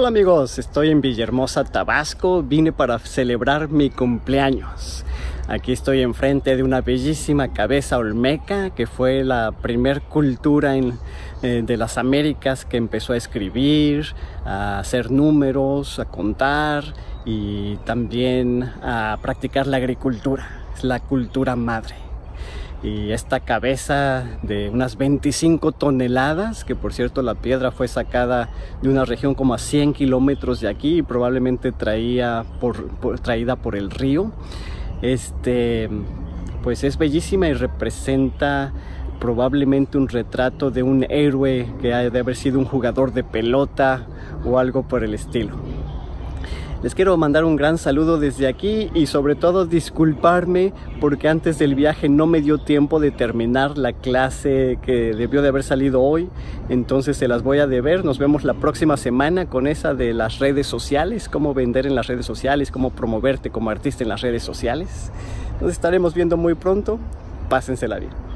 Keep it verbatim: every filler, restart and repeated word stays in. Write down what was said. Hola amigos, estoy en Villahermosa, Tabasco. Vine para celebrar mi cumpleaños. Aquí estoy enfrente de una bellísima cabeza olmeca, que fue la primer cultura en, eh, de las Américas que empezó a escribir, a hacer números, a contar y también a practicar la agricultura. Es la cultura madre. Y esta cabeza de unas veinticinco toneladas, que por cierto la piedra fue sacada de una región como a cien kilómetros de aquí y probablemente traía por, por, traída por el río, este, pues es bellísima y representa probablemente un retrato de un héroe que ha de haber sido un jugador de pelota o algo por el estilo. Les quiero mandar un gran saludo desde aquí y sobre todo disculparme porque antes del viaje no me dio tiempo de terminar la clase que debió de haber salido hoy. Entonces se las voy a deber. Nos vemos la próxima semana con esa de las redes sociales, cómo vender en las redes sociales, cómo promoverte como artista en las redes sociales. Nos estaremos viendo muy pronto. Pásensela bien.